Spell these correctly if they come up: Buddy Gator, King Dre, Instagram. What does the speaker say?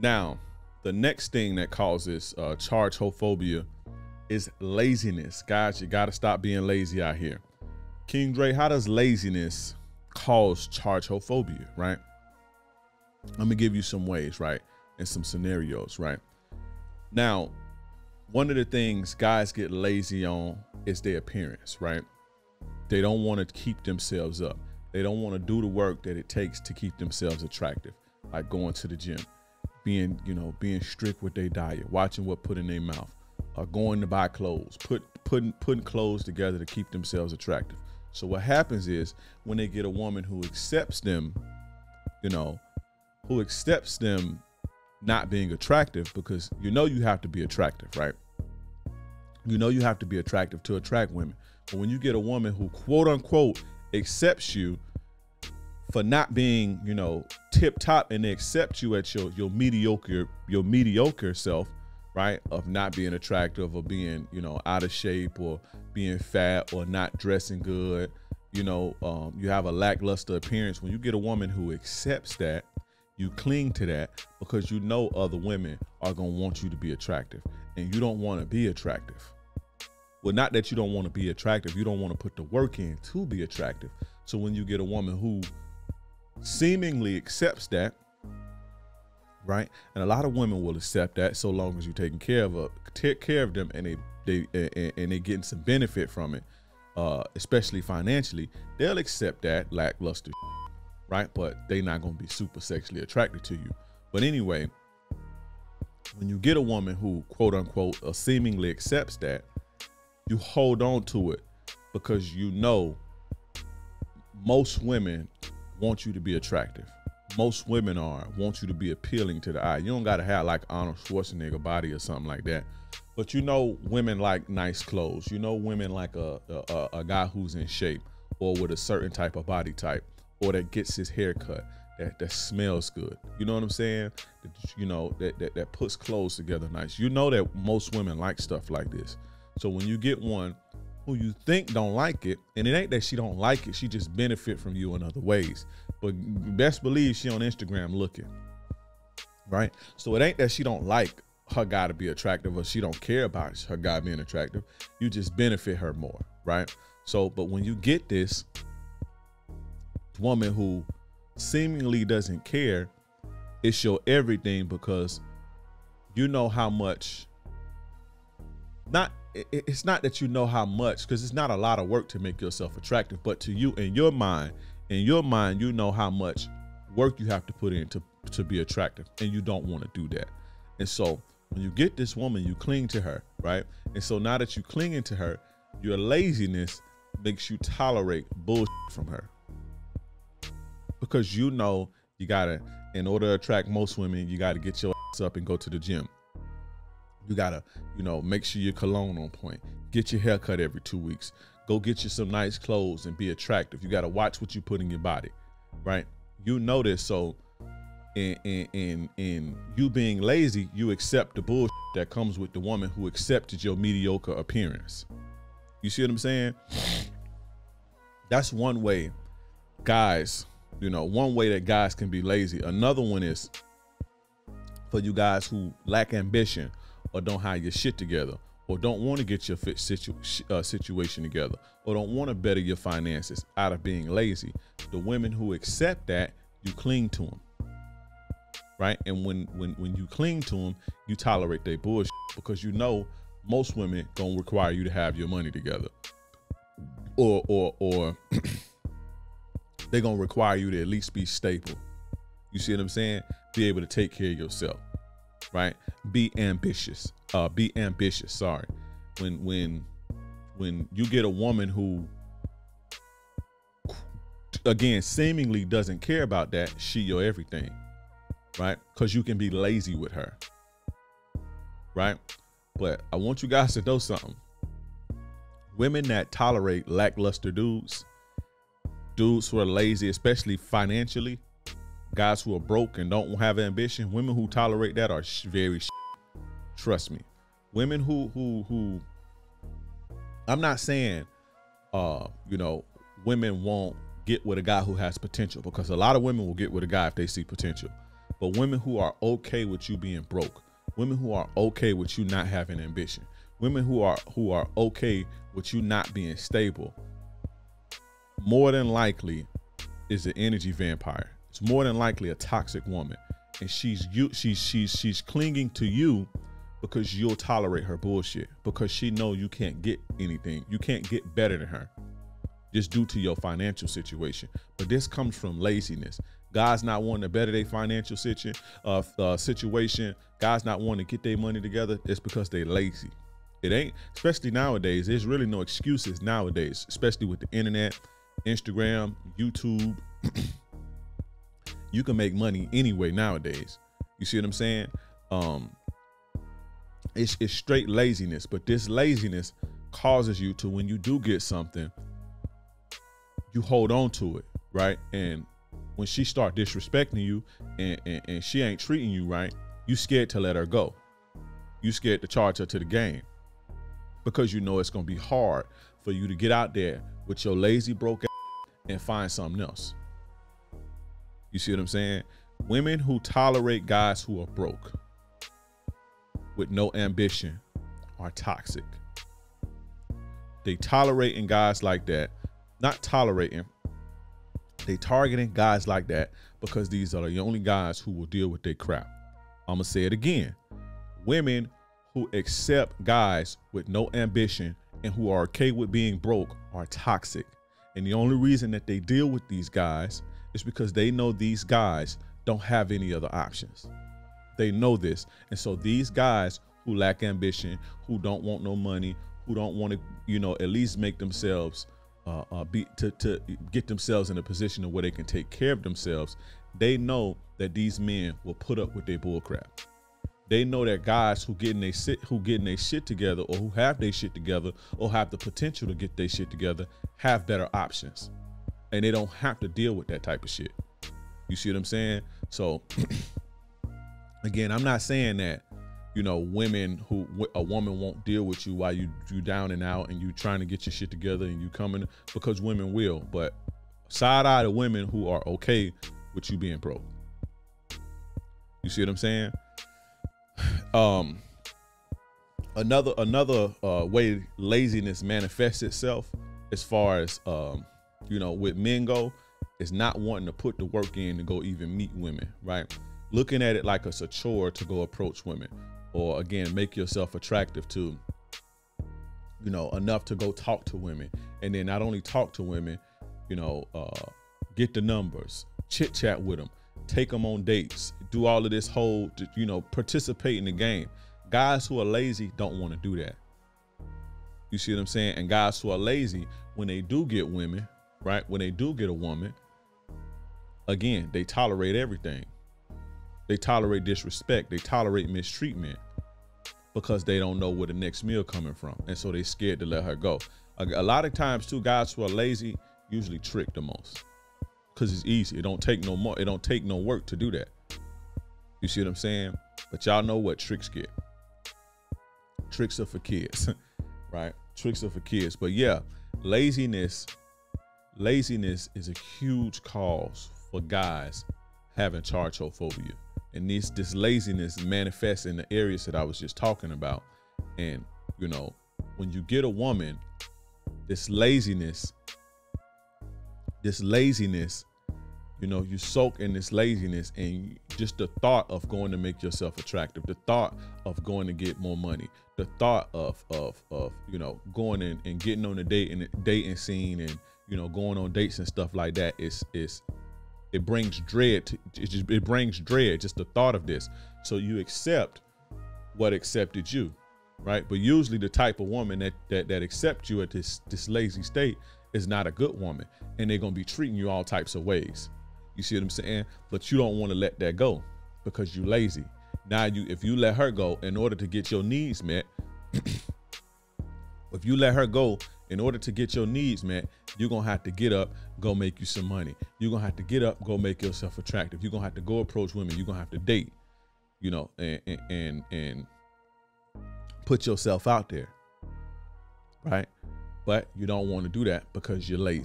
Now, the next thing that causes chargehophobia is laziness. Guys, you gotta stop being lazy out here. King Dre, how does laziness cause chargehophobia, right? Let me give you some ways, right? And some scenarios, right? Now, one of the things guys get lazy on is their appearance, right? They don't want to keep themselves up. They don't want to do the work that it takes to keep themselves attractive, like going to the gym, being strict with their diet, watching what put in their mouth, going to buy clothes, putting clothes together to keep themselves attractive. So what happens is when they get a woman who accepts them, who accepts them not being attractive, because you have to be attractive, right? You have to be attractive to attract women. But when you get a woman who quote unquote accepts you for not being, tip top, and they accept you at your mediocre self, right? Of not being attractive, or being, out of shape, or being fat, or not dressing good, you have a lackluster appearance. When you get a woman who accepts that, you cling to that because other women are going to want you to be attractive, and you don't want to be attractive. Well, not that you don't want to be attractive. You don't want to put the work in to be attractive. So when you get a woman who seemingly accepts that, right? And a lot of women will accept that so long as you're taking care of them, and they're getting some benefit from it, especially financially. They'll accept that lackluster, right? But they're not going to be super sexually attracted to you. But anyway, when you get a woman who quote unquote seemingly accepts that, you hold on to it because most women want you to be attractive. Most women want you to be appealing to the eye. You don't got to have like Arnold Schwarzenegger body or something like that. But women like nice clothes. Women like a guy who's in shape, or with a certain type of body type, or that gets his hair cut, that smells good. You know what I'm saying? That puts clothes together nice. That most women like stuff like this. So when you get one who you think don't like it, and it ain't that she don't like it, she just benefit from you in other ways. But best believe she on Instagram looking, right? So it ain't that she don't like her guy to be attractive, or she don't care about her guy being attractive. You just benefit her more, right? So, but when you get this woman who seemingly doesn't care, it's your everything, because how much, it's not that how much, because it's not a lot of work to make yourself attractive, but to you, in your mind, how much work you have to put in to be attractive, and you don't want to do that. And so when you get this woman, you cling to her, right? And so now that you clinging to her, your laziness makes you tolerate bullshit from her, because you gotta, in order to attract most women, you gotta get your ass up and go to the gym. You gotta, make sure your cologne on point, get your hair cut every 2 weeks, go get you some nice clothes and be attractive. You gotta watch what you put in your body, right? This. So in you being lazy, you accept the bullshit that comes with the woman who accepted your mediocre appearance. You see what I'm saying? That's one way guys, one way that guys can be lazy. Another one is for you guys who lack ambition, or don't have your shit together, or don't want to get your situation together, or don't want to better your finances out of being lazy. The women who accept that, you cling to them, right? And when you cling to them, you tolerate their bullshit, because most women gonna require you to have your money together, or they're gonna require you to at least be stable. You see what I'm saying? Be able to take care of yourself, right? Be ambitious, sorry. When you get a woman who, again, seemingly doesn't care about that, she your everything, right? Because you can be lazy with her, right? But I want you guys to know something. Women that tolerate lackluster dudes who are lazy, especially financially, guys who are broke and don't have ambition, women who tolerate that are very shit. Trust me. Women who I'm not saying, women won't get with a guy who has potential, because a lot of women will get with a guy if they see potential. but women who are okay with you being broke, women who are okay with you not having ambition, women who are okay with you not being stable, more than likely is an energy vampire. It's more than likely a toxic woman, and she's clinging to you because you'll tolerate her bullshit, because she know you can't get anything, you can't get better than her, just due to your financial situation. But this comes from laziness. Guys not wanting to better their financial situation, guys not wanting to get their money together, it's because they lazy. It ain't, especially nowadays, there's really no excuses nowadays, especially with the internet, Instagram, YouTube. You can make money anyway nowadays. You see what I'm saying? It's straight laziness, but this laziness causes you to, when you do get something, you hold on to it, right? And when she start disrespecting you and she ain't treating you right, you scared to let her go. You scared to charge her to the game, because you know it's gonna be hard for you to get out there with your lazy broke ass and find something else. You see what I'm saying? Women who tolerate guys who are broke with no ambition are toxic. They tolerating guys like that, not tolerating, they targeting guys like that because these are the only guys who will deal with their crap. I'm gonna say it again. Women who accept guys with no ambition and who are okay with being broke are toxic. And the only reason that they deal with these guys is because they know these guys don't have any other options. They know this. And so these guys who lack ambition, who don't want no money, who don't want to, you know, at least make themselves to get themselves in a position of where they can take care of themselves, they know that these men will put up with their bullcrap. They know that guys who getting their shit together, or who have their shit together, or have the potential to get their shit together, have better options, and they don't have to deal with that type of shit. You see what I'm saying? So again, I'm not saying that, you know, a woman won't deal with you while you down and out and you trying to get your shit together and you coming, because women will. But side eye to women who are okay with you being broke. You see what I'm saying? Another way laziness manifests itself, as far as you know, with men go, is not wanting to put the work in to go even meet women, right? Looking at it like it's a chore to go approach women, or again, make yourself attractive to, you know, enough to go talk to women. And then not only talk to women, you know, get the numbers, chit chat with them, take them on dates, do all of this whole, you know, participate in the game. Guys who are lazy don't want to do that. You see what I'm saying? And guys who are lazy, when they do get women, right? When they do get a woman, again, they tolerate everything. They tolerate disrespect. They tolerate mistreatment, because they don't know where the next meal coming from. And so they scared to let her go. A lot of times too, guys who are lazy usually trick the most, because it's easy. It don't take no more. It don't take no work to do that. You see what I'm saying? But y'all know what tricks get. Tricks are for kids, right? Tricks are for kids. But yeah, laziness is a huge cause for guys having chargeophobia. And this laziness manifests in the areas that I was just talking about. And, you know, when you get a woman, this laziness, you know, you soak in this laziness, and just the thought of going to make yourself attractive, the thought of going to get more money, the thought of you know, going in and getting on the dating scene, and, you know, going on dates and stuff like that, it brings dread. It brings dread, just the thought of this. So you accept what accepted you, right? But usually the type of woman that accepts you at this lazy state is not a good woman, and they're gonna be treating you all types of ways. You see what I'm saying? But you don't want to let that go because you lazy. Now, if you let her go in order to get your needs met, if you let her go in order to get your needs met, you're gonna have to get up, go make you some money. You're gonna have to get up, go make yourself attractive. You're gonna have to go approach women. You're gonna have to date, you know, and put yourself out there, right? But you don't want to do that because you're lazy.